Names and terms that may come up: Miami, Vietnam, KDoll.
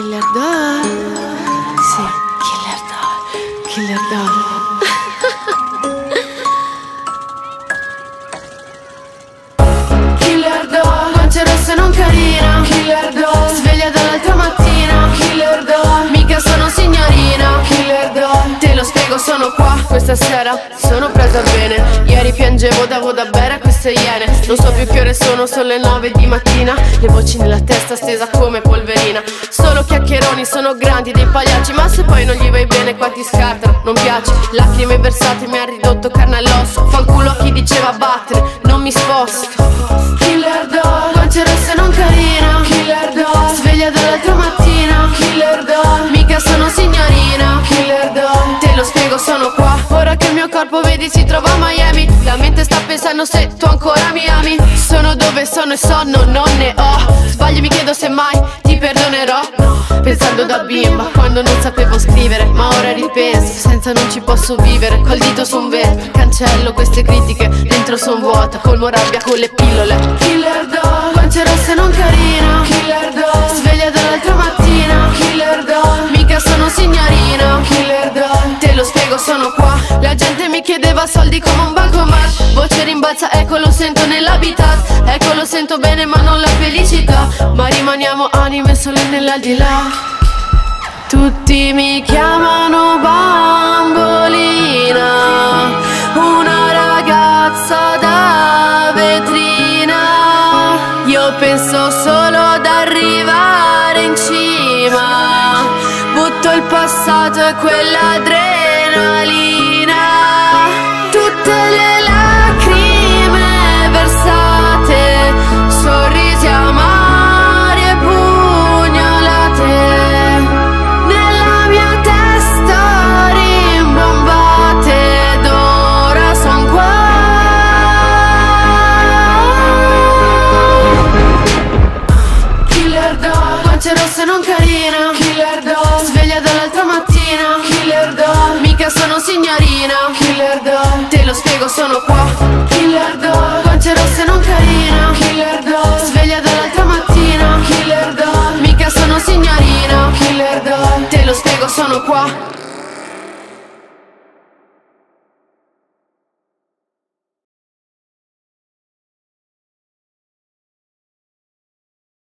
Killer Doll. Sì, Killer Doll. Killer Doll. Killer Doll, guance rosse non carina. Killer Doll, sveglia dall'altra mattina. Killer Doll, mica sono signorina. Killer Doll, te lo spiego, sono qua questa sera, sono presa bene. Ieri piangevo, davo da bere a queste iene. Non so più che ore sono le 9 di mattina. Le voci nella testa stesa come polverina. Solo chiacchieroni, sono grandi dei pagliacci. Ma se poi non gli vai bene qua ti scartano, non piaci. Lacrime versate mi ha ridotto carne all'osso. Fanculo a chi diceva battere, non mi sposto. Killer Doll, guance rosse non carina. Killer Doll, sveglia dall'altra mattina. Killer Doll, mica sono signorina. Killer Doll, te lo spiego, sono qua. Ora che il mio corpo vedi si trova a Miami, la mente sta pensando se tu ancora mi ami. Sono dove sono e sonno non ne ho. Sbagli mi chiedo se mai ti perdonerò. Pensando da bimba quando non sapevo scrivere, ma ora ripenso, senza non ci posso vivere. Col dito su un vetro cancello queste critiche, dentro son vuota, colmo rabbia con le pillole. Killer Doll, guance rosse non carina. Killer Doll, sveglia dall'altra mattina. Killer Doll, mica sono signorina. Killer Doll, te lo spiego, sono qua. La gente mi chiedeva soldi come un bancomat. Voce rimbalza, ecco lo sento nell'habitat. Ecco lo sento bene ma non la felicità. Ma rimaniamo anime sole nell'aldilà. Tutti mi chiamano bambolina, una ragazza da vetrina. Io penso solo ad arrivare in cima. Butto il passato e quella adrenalina. Tutte le lacrime versate, sorrisi amari e pugnalate, nella mia testa rimbombate, ed ora son qua. Killer Doll, guance rosse non carina. Killer Doll, sveglia dall'altra mattina. Killer Doll, mica sono signorina. Killer Doll, te lo spiego, sono qua. Killer Doll, guance rosse non carina. Killer Doll, sveglia dall'altra mattina. Killer Doll, mica sono signorina. Killer Doll, te lo spiego, sono qua.